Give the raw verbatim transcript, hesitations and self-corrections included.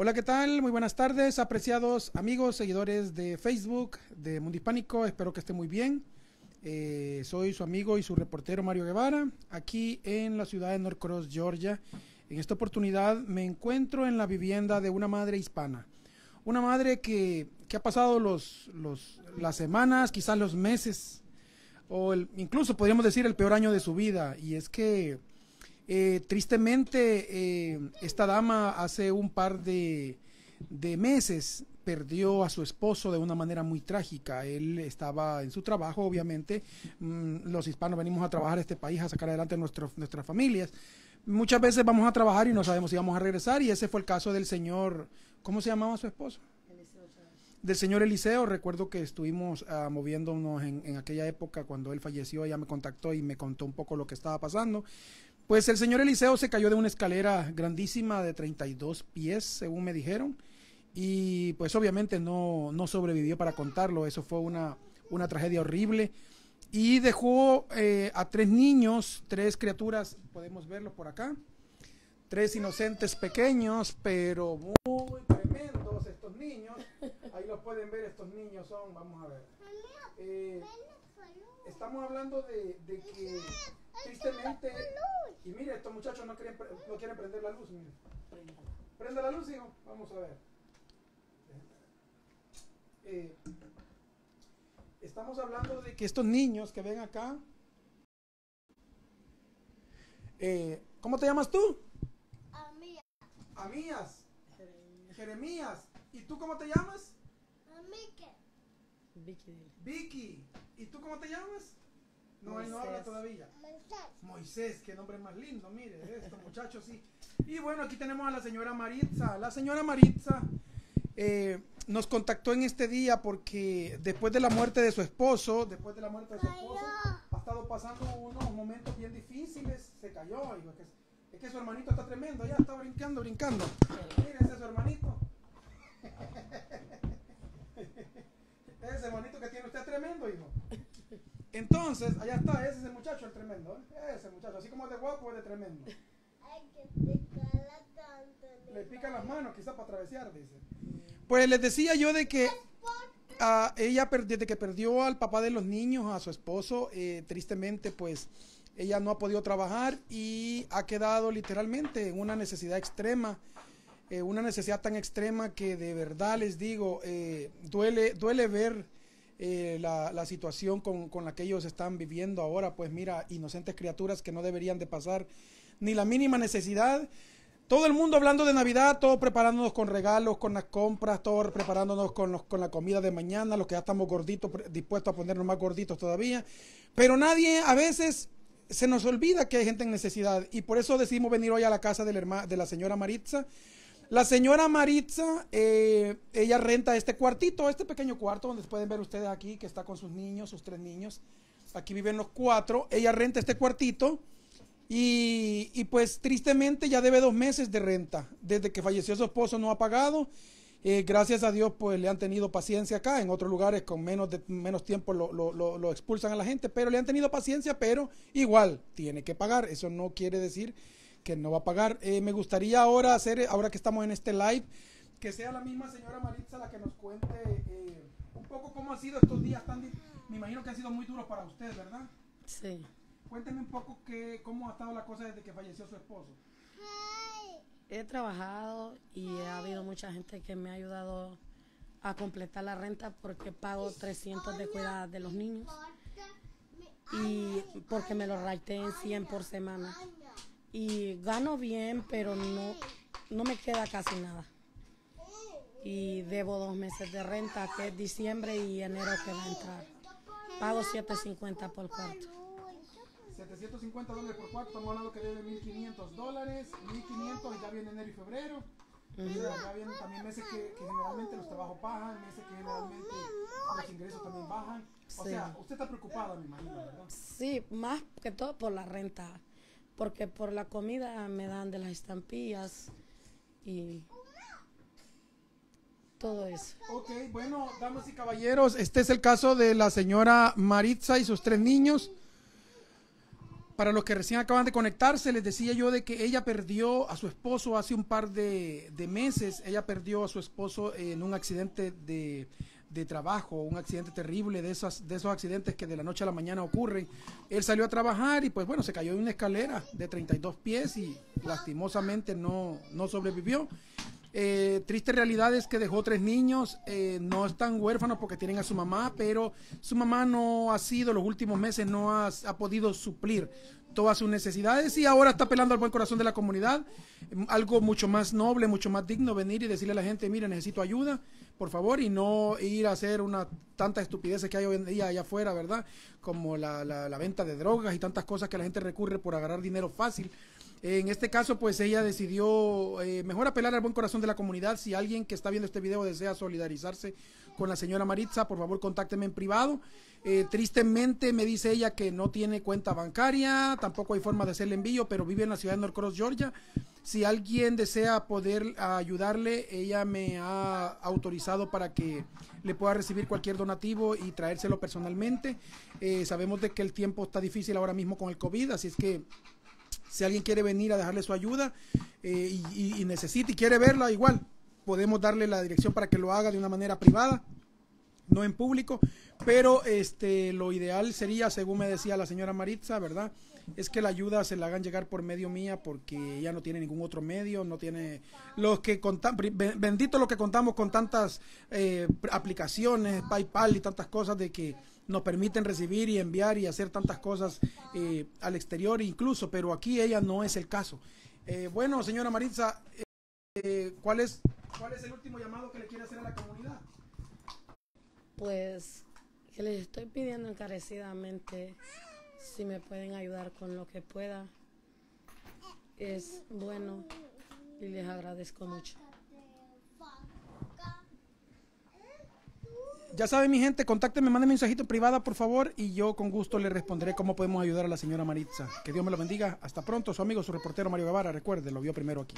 Hola, ¿qué tal? Muy buenas tardes, apreciados amigos, seguidores de Facebook, de Mundo Hispánico. Espero que esté muy bien. Eh, soy su amigo y su reportero Mario Guevara, aquí en la ciudad de Norcross, Georgia. En esta oportunidad me encuentro en la vivienda de una madre hispana. Una madre que, que ha pasado los, los, las semanas, quizás los meses, o el, incluso podríamos decir el peor año de su vida. Y es que Eh, tristemente, eh, esta dama hace un par de, de meses perdió a su esposo de una manera muy trágica. Él estaba en su trabajo, obviamente. Mm, los hispanos venimos a trabajar a este país, a sacar adelante nuestro, nuestras familias. Muchas veces vamos a trabajar y no sabemos si vamos a regresar. Y ese fue el caso del señor, ¿cómo se llamaba su esposo? Del señor Eliseo. Recuerdo que estuvimos uh, moviéndonos en, en aquella época cuando él falleció. Ella me contactó y me contó un poco lo que estaba pasando. Pues el señor Eliseo se cayó de una escalera grandísima de treinta y dos pies, según me dijeron, y pues obviamente no, no sobrevivió para contarlo. Eso fue una, una tragedia horrible, y dejó eh, a tres niños, tres criaturas, podemos verlos por acá, tres inocentes pequeños, pero muy tremendos estos niños. Ahí los pueden ver, estos niños son, vamos a ver, eh, estamos hablando de, de que tristemente, y mire, estos muchachos no quieren, no quieren prender la luz, mire. Prende la luz, hijo. Vamos a ver. Eh, estamos hablando de que estos niños que ven acá. Eh, ¿Cómo te llamas tú? Amías. Amías. Jeremías. ¿Y tú cómo te llamas? Amique. Vicky. Vicky. ¿Y tú cómo te llamas? No, él no habla todavía. Moisés. Moisés, qué nombre más lindo, mire, estos muchachos, sí. Y bueno, aquí tenemos a la señora Maritza. La señora Maritza eh, nos contactó en este día porque después de la muerte de su esposo, después de la muerte de su esposo, ha estado pasando unos momentos bien difíciles. Se cayó, digo, es, que, es que su hermanito está tremendo, ya está brincando, brincando. Mire, ese es su hermanito. Ese hermanito que tiene usted es tremendo, hijo. Entonces, allá está, ese es el muchacho, el tremendo, ¿eh? Ese muchacho, así como es de guapo, es de tremendo. Ay, que pica tanto. Le pican las manos, quizás para travesear, dice. Pues les decía yo de que a ella, desde que perdió al papá de los niños, a su esposo, eh, tristemente, pues, ella no ha podido trabajar y ha quedado literalmente en una necesidad extrema. Eh, una necesidad tan extrema que de verdad les digo, eh, duele, duele ver Eh, la, la situación con, con la que ellos están viviendo ahora. Pues mira, inocentes criaturas que no deberían de pasar ni la mínima necesidad. Todo el mundo hablando de Navidad, todos preparándonos con regalos, con las compras, todos preparándonos con, los, con la comida de mañana, los que ya estamos gorditos, dispuestos a ponernos más gorditos todavía, pero nadie, a veces se nos olvida que hay gente en necesidad, y por eso decidimos venir hoy a la casa de la, herma, de la señora Maritza. La señora Maritza, eh, ella renta este cuartito, este pequeño cuarto, donde pueden ver ustedes aquí, que está con sus niños, sus tres niños. Aquí viven los cuatro. Ella renta este cuartito y, y pues tristemente ya debe dos meses de renta. Desde que falleció su esposo no ha pagado. Eh, gracias a Dios pues le han tenido paciencia acá. En otros lugares con menos, de, menos tiempo lo, lo, lo, lo expulsan a la gente, pero le han tenido paciencia, pero igual tiene que pagar. Eso no quiere decir que no va a pagar. Eh, me gustaría ahora hacer, ahora que estamos en este live, que sea la misma señora Maritza la que nos cuente eh, un poco cómo han sido estos días tan, me imagino que han sido muy duros para usted, ¿verdad? Sí. Cuénteme un poco que, cómo ha estado la cosa desde que falleció su esposo. He trabajado y ha habido mucha gente que me ha ayudado a completar la renta porque pago trescientos de cuidados de los niños y porque me lo rateé en cien por semana. Y gano bien, pero no, no me queda casi nada. Y debo dos meses de renta, que es diciembre y enero que va a entrar. Pago setecientos cincuenta por cuarto. setecientos cincuenta dólares por cuarto, estamos hablando que debe mil quinientos dólares, mil quinientos y ya viene enero y febrero. Uh-huh. Ya vienen también meses que, que generalmente los trabajos bajan, meses que generalmente los ingresos también bajan. O sí. sea, usted está preocupada, me imagino, ¿verdad? Sí, más que todo por la renta. Porque por la comida me dan de las estampillas y todo eso. Ok, bueno, damas y caballeros, este es el caso de la señora Maritza y sus tres niños. Para los que recién acaban de conectarse, les decía yo de que ella perdió a su esposo hace un par de, de meses. Ella perdió a su esposo en un accidente de, de trabajo, un accidente terrible de esas, de esos accidentes que de la noche a la mañana ocurren. Él salió a trabajar y pues bueno, se cayó de una escalera de treinta y dos pies y lastimosamente no, no sobrevivió. Eh, triste realidad es que dejó tres niños, eh, no están huérfanos porque tienen a su mamá, pero su mamá no ha sido, los últimos meses no ha, ha podido suplir todas sus necesidades y ahora está apelando al buen corazón de la comunidad, algo mucho más noble, mucho más digno, venir y decirle a la gente, mira, necesito ayuda, por favor, y no ir a hacer una tantas estupideces que hay hoy en día allá afuera, ¿verdad? Como la, la, la venta de drogas y tantas cosas que la gente recurre por agarrar dinero fácil. En este caso, pues ella decidió eh, mejor apelar al buen corazón de la comunidad. Si alguien que está viendo este video desea solidarizarse con la señora Maritza, por favor, contácteme en privado. Eh, tristemente me dice ella que no tiene cuenta bancaria, tampoco hay forma de hacerle envío, pero vive en la ciudad de Norcross, Georgia. Si alguien desea poder ayudarle, ella me ha autorizado para que le pueda recibir cualquier donativo y traérselo personalmente. Eh, sabemos de que el tiempo está difícil ahora mismo con el COVID, así es que si alguien quiere venir a dejarle su ayuda eh, y, y necesita y quiere verla, igual podemos darle la dirección para que lo haga de una manera privada, no en público, pero este, lo ideal sería, según me decía la señora Maritza, ¿verdad?, es que la ayuda se la hagan llegar por medio mía, porque ella no tiene ningún otro medio, no tiene los que contamos, bendito los que contamos con tantas eh, aplicaciones, PayPal y tantas cosas de que nos permiten recibir y enviar y hacer tantas cosas eh, al exterior incluso, pero aquí ella no es el caso. Eh, bueno, señora Maritza, eh, ¿cuál es, cuál es el último llamado que le quiere hacer a la comunidad? Pues que les estoy pidiendo encarecidamente si me pueden ayudar con lo que pueda. Es bueno y les agradezco mucho. Ya saben, mi gente, contáctenme, manden mensajito privada, por favor, y yo con gusto le responderé cómo podemos ayudar a la señora Maritza. Que Dios me lo bendiga. Hasta pronto, su amigo, su reportero Mario Guevara. Recuerde, lo vio primero aquí.